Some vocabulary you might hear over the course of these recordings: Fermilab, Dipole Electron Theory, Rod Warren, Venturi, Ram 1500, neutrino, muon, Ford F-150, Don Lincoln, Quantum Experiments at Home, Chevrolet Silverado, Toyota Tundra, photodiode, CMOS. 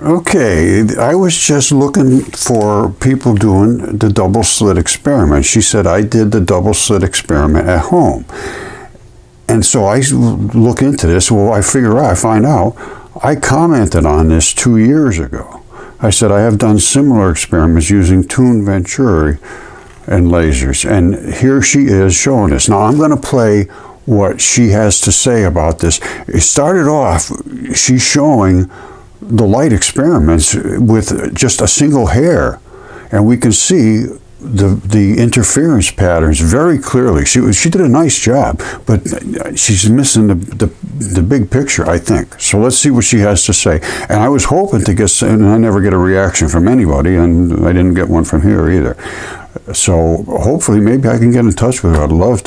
Okay, I was just looking for people doing the double slit experiment. She said, I did the double slit experiment at home. And so I look into this, well, I figure out, I find out, I commented on this 2 years ago. I said, I have done similar experiments using tuned venturi and lasers. And here she is showing us. Now I'm gonna play what she has to say about this. It started off, she's showing the light experiments with just a single hair, and we can see the interference patterns very clearly. She did a nice job, but she's missing the big picture, I think. So let's see what she has to say. And I was hoping to get, and I never get a reaction from anybody, and I didn't get one from here either. So hopefully, maybe I can get in touch with her. I'd love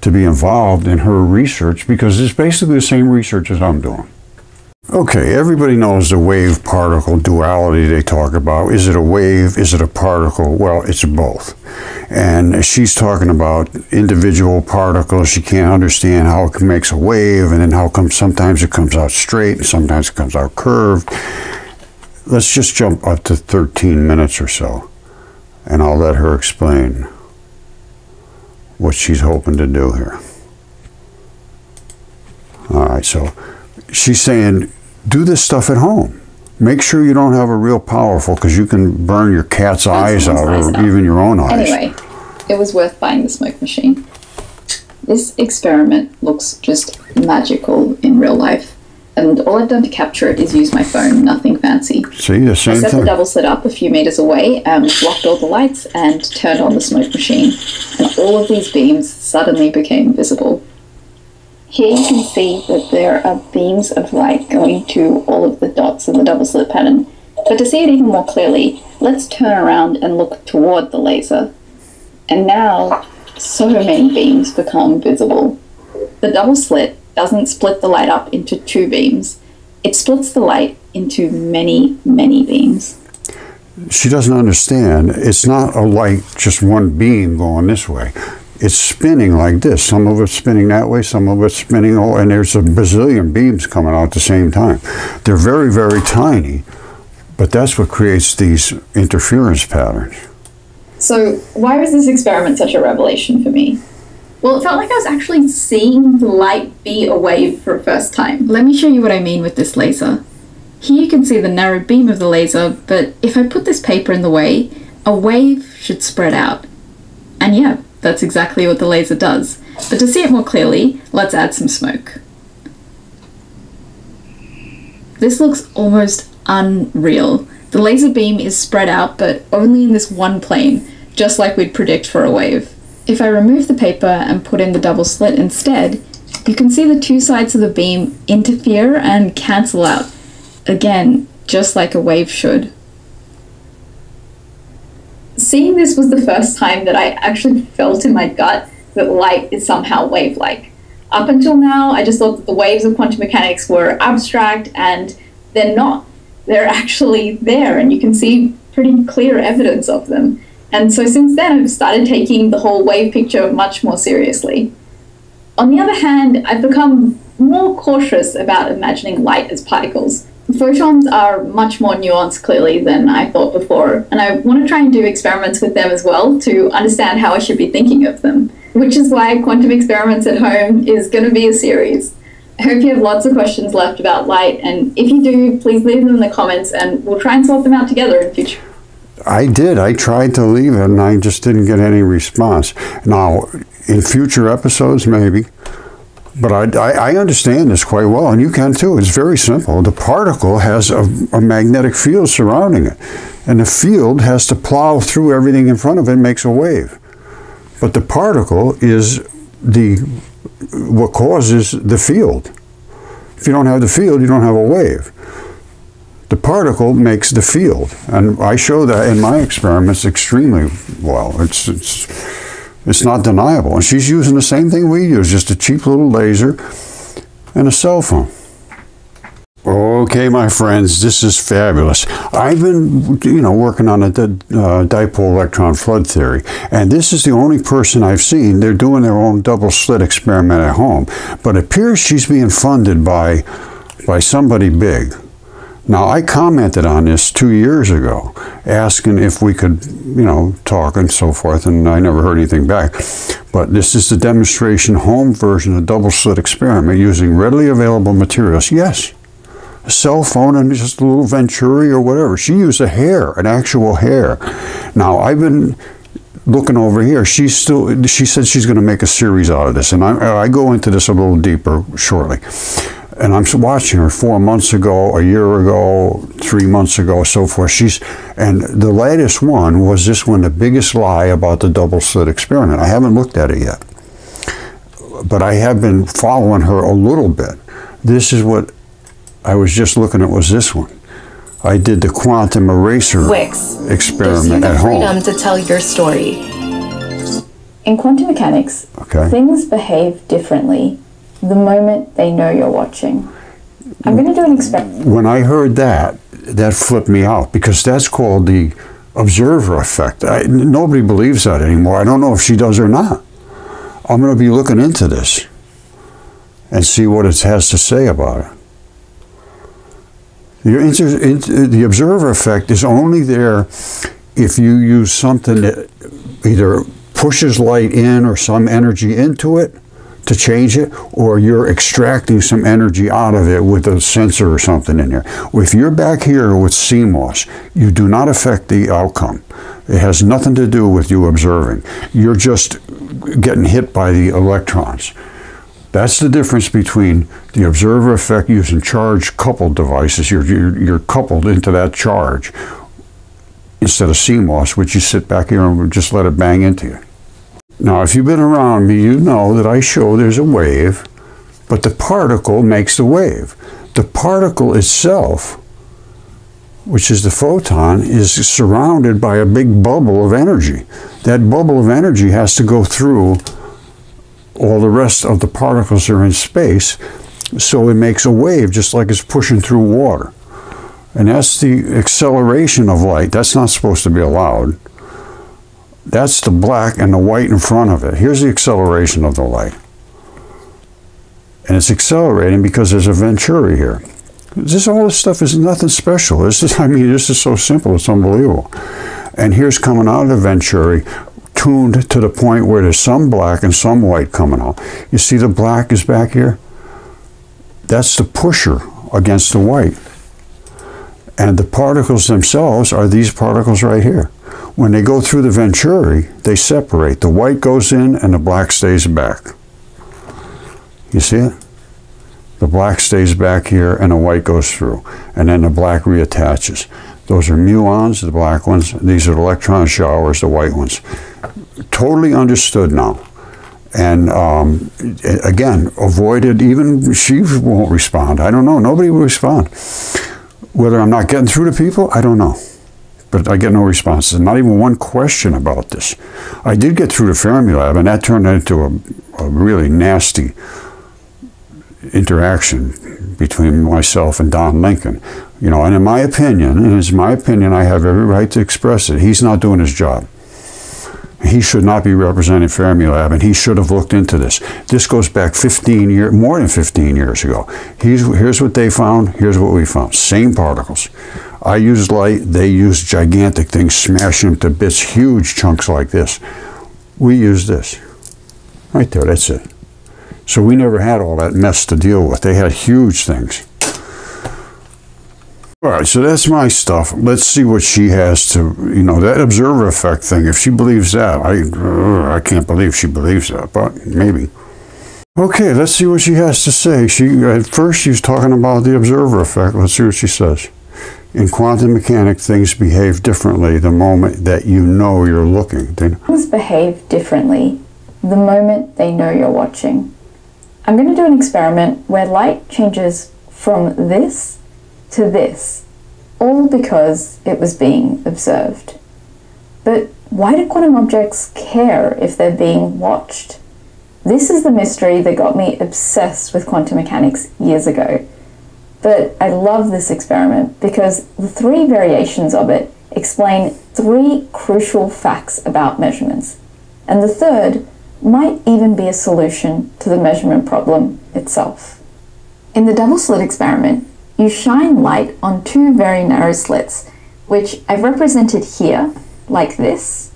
to be involved in her research, because it's basically the same research as I'm doing. Okay, everybody knows the wave-particle duality they talk about. Is it a wave? Is it a particle? Well, it's both. And she's talking about individual particles. She can't understand how it makes a wave, and then how come sometimes it comes out straight and sometimes it comes out curved. Let's just jump up to 13 minutes or so, and I'll let her explain what she's hoping to do here. All right, so she's saying, do this stuff at home. Make sure you don't have a real powerful, because you can burn your cat's eyes out, or even your own eyes. Anyway, it was worth buying the smoke machine. This experiment looks just magical in real life. And all I've done to capture it is use my phone, nothing fancy. See, the same thing. I set the double slit up a few meters away, blocked all the lights, and turned on the smoke machine. And all of these beams suddenly became visible. Here you can see that there are beams of light going to all of the dots in the double slit pattern. But to see it even more clearly, let's turn around and look toward the laser. And now, so many beams become visible. The double slit doesn't split the light up into two beams. It splits the light into many, many beams. She doesn't understand. It's not a light, just one beam going this way. It's spinning like this. Some of it's spinning that way, some of it's spinning, and there's a bazillion beams coming out at the same time. They're very, very tiny, but that's what creates these interference patterns. So why was this experiment such a revelation for me? Well, it felt like I was actually seeing the light be a wave for the first time. Let me show you what I mean with this laser. Here you can see the narrow beam of the laser, but if I put this paper in the way, a wave should spread out. And yeah, that's exactly what the laser does. But to see it more clearly, let's add some smoke. This looks almost unreal. The laser beam is spread out, but only in this one plane, just like we'd predict for a wave. If I remove the paper and put in the double slit instead, you can see the two sides of the beam interfere and cancel out. Again, just like a wave should. Seeing this was the first time that I actually felt in my gut that light is somehow wave-like. Up until now, I just thought that the waves of quantum mechanics were abstract, and they're not. They're actually there, and you can see pretty clear evidence of them. And so since then, I've started taking the whole wave picture much more seriously. On the other hand, I've become more cautious about imagining light as particles. Photons are much more nuanced, clearly, than I thought before, and I want to try and do experiments with them as well to understand how I should be thinking of them, which is why Quantum Experiments at Home is going to be a series. I hope you have lots of questions left about light, and if you do, please leave them in the comments, and we'll try and sort them out together in future. I did. I tried to leave it, and I just didn't get any response. Now, in future episodes, maybe, but I understand this quite well, and you can too. It's very simple. The particle has a magnetic field surrounding it, and the field has to plow through everything in front of it and makes a wave. But the particle is what causes the field. If you don't have the field, you don't have a wave. The particle makes the field, and I show that in my experiments extremely well. It's not deniable, and she's using the same thing we use, just a cheap little laser and a cell phone. Okay, my friends, this is fabulous. I've been, working on the dipole electron flood theory, and this is the only person I've seen. They're doing their own double slit experiment at home, but it appears she's being funded by by somebody big. Now, I commented on this 2 years ago, asking if we could, you know, talk and so forth, and I never heard anything back. But this is the demonstration home version of the double-slit experiment using readily available materials. Yes, a cell phone and just a little Venturi or whatever. She used a hair, an actual hair. Now, I've been looking over here. She said she's going to make a series out of this, and I go into this a little deeper shortly. And I'm watching her 4 months ago, a year ago, 3 months ago, so forth. And the latest one was this one, the biggest lie about the double-slit experiment. I haven't looked at it yet, but I have been following her a little bit. This is what I was just looking at, was this one. I did the quantum eraser experiment at home. Freedom to tell your story. In quantum mechanics, things behave differently the moment they know you're watching. I'm going to do an experiment. When I heard that, that flipped me out, because that's called the observer effect. Nobody believes that anymore. I don't know if she does or not. I'm going to be looking into this and see what it has to say about it. The observer effect is only there if you use something that either pushes light in or some energy into it to change it, or you're extracting some energy out of it with a sensor or something in there. If you're back here with CMOS, you do not affect the outcome. It has nothing to do with you observing. You're just getting hit by the electrons. That's the difference between the observer effect using charge-coupled devices. You're coupled into that charge instead of CMOS, which you sit back here and just let it bang into you. Now, if you've been around me, you know that I show there's a wave, but the particle makes the wave. The particle itself, which is the photon, is surrounded by a big bubble of energy. That bubble of energy has to go through all the rest of the particles that are in space, so it makes a wave just like it's pushing through water. And that's the acceleration of light. That's not supposed to be allowed. That's the black and the white in front of it. Here's the acceleration of the light. And it's accelerating because there's a Venturi here. All this stuff is nothing special. This is so simple, it's unbelievable. And here's coming out of the Venturi, tuned to the point where there's some black and some white coming out. You see the black is back here? That's the pusher against the white. And the particles themselves are these particles right here. When they go through the Venturi, they separate. The white goes in and the black stays back. You see it? The black stays back here and the white goes through. And then the black reattaches. Those are muons, the black ones. These are electron showers, the white ones. Totally understood now. And again, avoided. Even she won't respond. I don't know. Nobody will respond. Whether I'm not getting through to people, I don't know. But I get no responses, not even one question about this. I did get through to Fermilab, and that turned into a really nasty interaction between myself and Don Lincoln. You know, and in my opinion, I have every right to express it, he's not doing his job. He should not be representing Fermilab, and he should have looked into this. This goes back 15 years, more than 15 years ago. Here's what they found, here's what we found. Same particles. I used light, they used gigantic things, smashing them to bits, huge chunks like this. We used this. Right there, that's it. So we never had all that mess to deal with. They had huge things. All right, so that's my stuff. Let's see what she has to, you know, that observer effect thing. If she believes that, I can't believe she believes that, but maybe. Okay, let's see what she has to say. At first she was talking about the observer effect. Let's see what she says. In quantum mechanics, things behave differently the moment that you know you're looking. Things behave differently the moment they know you're watching. I'm going to do an experiment where light changes from this to this, all because it was being observed. But why do quantum objects care if they're being watched? This is the mystery that got me obsessed with quantum mechanics years ago. But I love this experiment because the three variations of it explain three crucial facts about measurements, and the third might even be a solution to the measurement problem itself. In the double slit experiment, you shine light on two very narrow slits, which I've represented here, like this,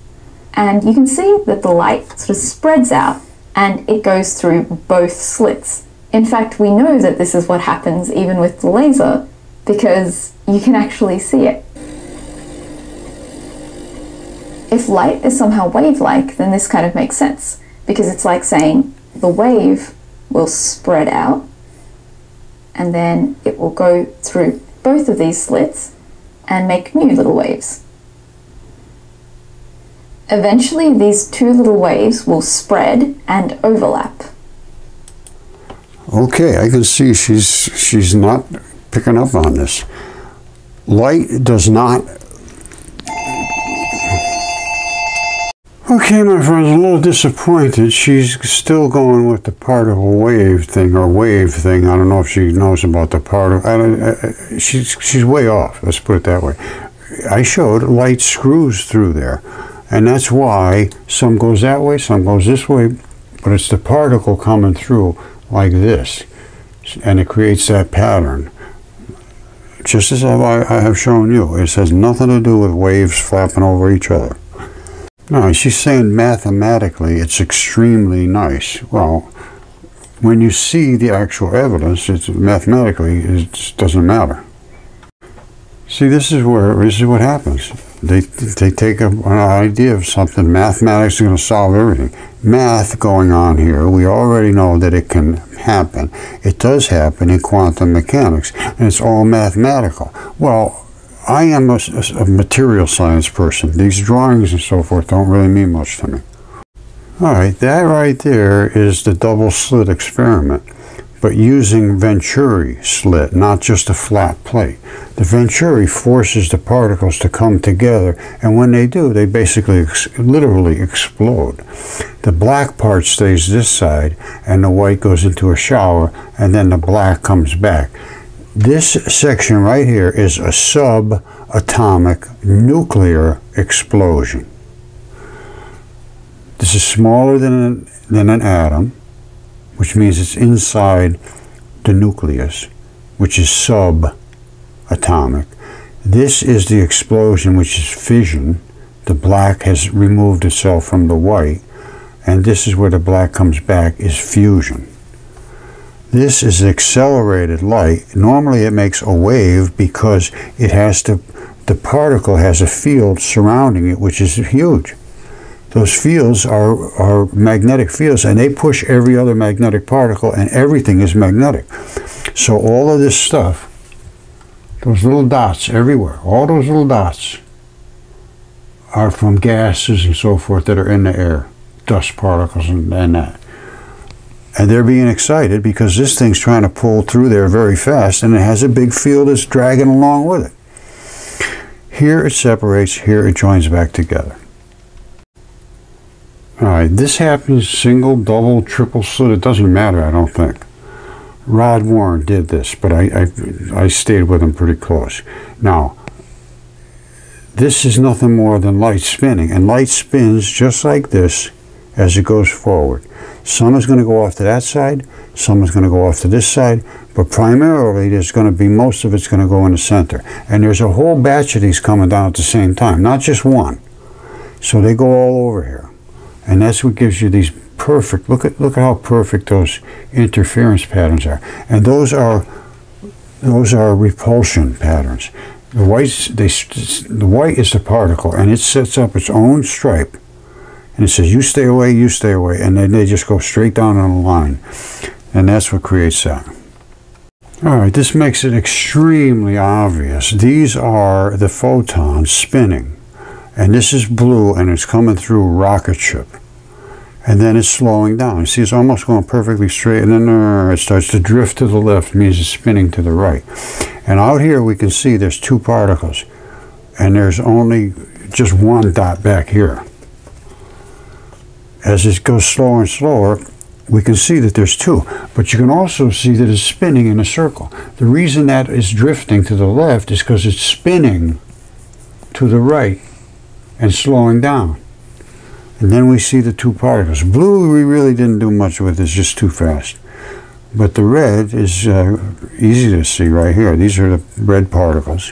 and you can see that the light sort of spreads out and it goes through both slits. In fact, we know that this is what happens even with the laser, because you can actually see it. If light is somehow wave-like, then this kind of makes sense, because it's like saying the wave will spread out and then it will go through both of these slits and make new little waves. Eventually, these two little waves will spread and overlap. Okay, I can see she's not picking up on this. Light does not... Okay, my friends, a little disappointed. She's still going with the particle wave thing, or wave thing. I don't know if she knows about the particle. She's way off, let's put it that way. I showed light screws through there. And that's why some goes that way, some goes this way, but it's the particle coming through like this, and it creates that pattern. Just as I have shown you, it has nothing to do with waves flapping over each other. Now, she's saying mathematically it's extremely nice. Well, when you see the actual evidence, it's mathematically, it doesn't matter. See, this is what happens. They take an idea of something. Mathematics is going to solve everything. Math going on here. We already know that it can happen. It does happen in quantum mechanics, and it's all mathematical. Well, I am a material science person. These drawings and so forth don't really mean much to me. All right, that right there is the double slit experiment, but using Venturi slit, not just a flat plate. The Venturi forces the particles to come together, and when they do, they basically literally explode. The black part stays this side, and the white goes into a shower, and then the black comes back. This section right here is a subatomic nuclear explosion. This is smaller than an atom, which means it's inside the nucleus, which is subatomic. This is the explosion, which is fission. The black has removed itself from the white, and this is where the black comes back, is fusion. This is accelerated light. Normally it makes a wave because it has to, the particle has a field surrounding it, which is huge. Those fields are magnetic fields, and they push every other magnetic particle, and everything is magnetic. So all of this stuff, those little dots everywhere, all those little dots are from gases and so forth that are in the air, dust particles and that. And they're being excited because this thing's trying to pull through there very fast, and it has a big field that's dragging along with it. Here it separates, here it joins back together. All right, this happens single, double, triple slit. It doesn't matter, I don't think. Rod Warren did this, but I stayed with him pretty close. Now, this is nothing more than light spinning, and light spins just like this as it goes forward. Some is going to go off to that side, some is going to go off to this side, but primarily there's going to be, most of it's going to go in the center. And there's a whole batch of these coming down at the same time, not just one. So they go all over here. And that's what gives you these perfect, look at how perfect those interference patterns are. And those are repulsion patterns. The white is the particle, and it sets up its own stripe. And it says, you stay away, and then they just go straight down on a line. And that's what creates that. All right, this makes it extremely obvious. These are the photons spinning. And this is blue, and it's coming through a rocket ship. And then it's slowing down. You see, it's almost going perfectly straight, and then it starts to drift to the left, means it's spinning to the right. And out here we can see there's two particles, and there's only just one dot back here. As it goes slower and slower, we can see that there's two, but you can also see that it's spinning in a circle. The reason that is drifting to the left is because it's spinning to the right and slowing down. And then we see the two particles. Blue, we really didn't do much with, it's just too fast. But the red is easy to see right here. These are the red particles.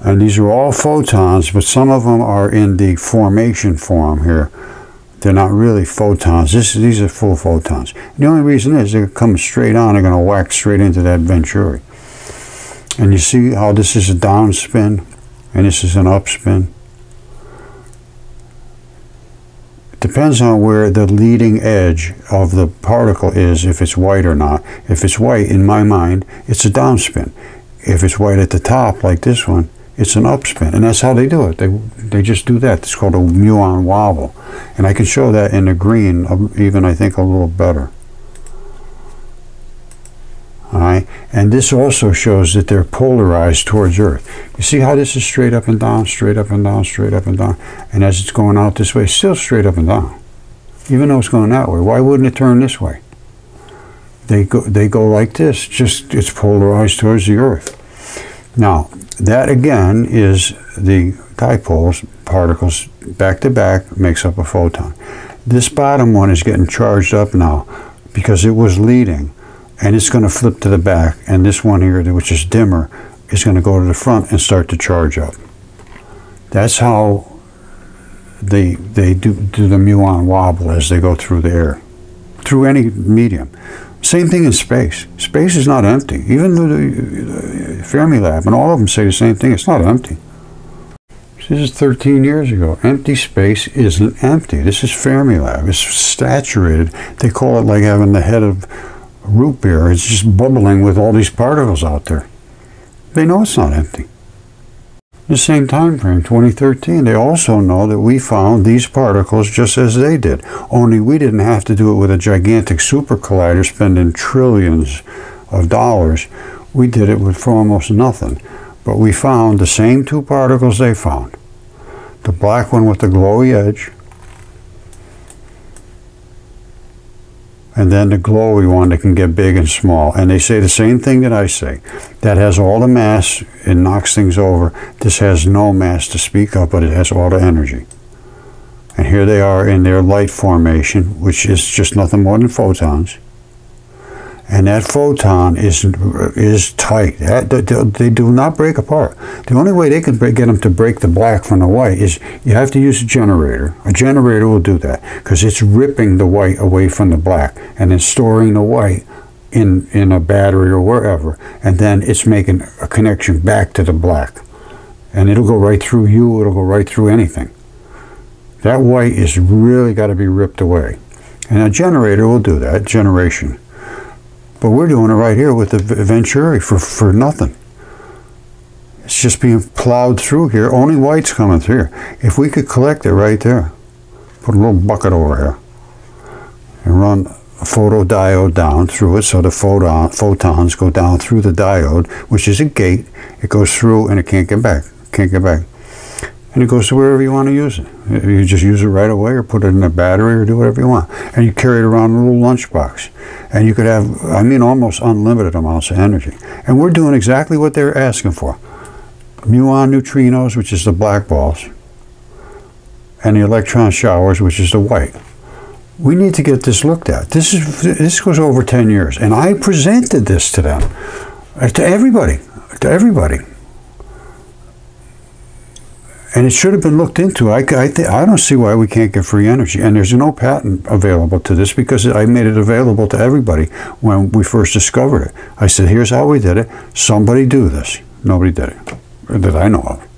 And these are all photons, but some of them are in the formation form here. They're not really photons. These are full photons. And the only reason is they're coming straight on. They're going to whack straight into that venturi. And you see how this is a down spin, and this is an up spin. It depends on where the leading edge of the particle is, if it's white or not. If it's white, in my mind, it's a down spin. If it's white at the top, like this one, it's an up spin. And that's how they do it. They just do that. It's called a muon wobble. And I can show that in the green, even, I think, a little better. All right. And this also shows that they're polarized towards Earth. You see how this is straight up and down, straight up and down, straight up and down. And as it's going out this way, it's still straight up and down. Even though it's going that way, why wouldn't it turn this way? They go like this, just it's polarized towards the Earth. Now, that again is the dipoles, particles back to back, makes up a photon. This bottom one is getting charged up now because it was leading. And it's going to flip to the back, and this one here, which is dimmer, is going to go to the front and start to charge up. That's how they do the muon wobble as they go through the air, through any medium. Same thing in space. Space is not empty. Even the Fermilab and all of them say the same thing. It's not empty. This is 13 years ago. Empty space isn't empty. This is Fermilab. It's saturated. They call it like having the head of root beer. It's just bubbling with all these particles out there. They know it's not empty. The same time frame, 2013, they also know that we found these particles just as they did, only we didn't have to do it with a gigantic super collider spending trillions of dollars. We did it with for almost nothing, but we found the same two particles they found. The black one with the glowy edge, and then the glowy one that can get big and small. And they say the same thing that I say. That has all the mass, it knocks things over. This has no mass to speak of, but it has all the energy. And here they are in their light formation, which is just nothing more than photons. And that photon is tight. They do not break apart. The only way they can get them to break the black from the white is you have to use a generator. A generator will do that because it's ripping the white away from the black and then storing the white in a battery or wherever. And then it's making a connection back to the black. And it'll go right through you. It'll go right through anything. That white is really got to be ripped away. And a generator will do that, generation. But we're doing it right here with the venturi for nothing. It's just being plowed through here. Only white's coming through. If we could collect it right there, put a little bucket over here, and run a photodiode down through it so the photons go down through the diode, which is a gate. It goes through and it can't get back. Can't get back. And it goes to wherever you want to use it. You just use it right away or put it in a battery or do whatever you want. And you carry it around in a little lunchbox. And you could have, I mean, almost unlimited amounts of energy. And we're doing exactly what they're asking for. Muon neutrinos, which is the black balls, and the electron showers, which is the white. We need to get this looked at. This goes over 10 years. And I presented this to them, to everybody, to everybody. And it should have been looked into. I don't see why we can't get free energy. And there's no patent available to this because I made it available to everybody when we first discovered it. I said, here's how we did it. Somebody do this. Nobody did it that I know of.